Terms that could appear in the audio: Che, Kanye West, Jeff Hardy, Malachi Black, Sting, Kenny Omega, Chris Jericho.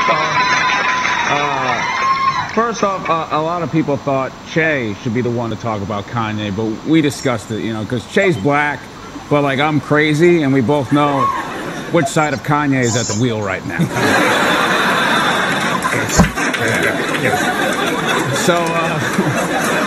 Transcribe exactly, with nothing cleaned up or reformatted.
first off, uh, first off uh, a lot of people thought Che should be the one to talk about Kanye, but we discussed it, you know, because Che's black, but, like, I'm crazy, and we both know which side of Kanye is at the wheel right now. So, uh...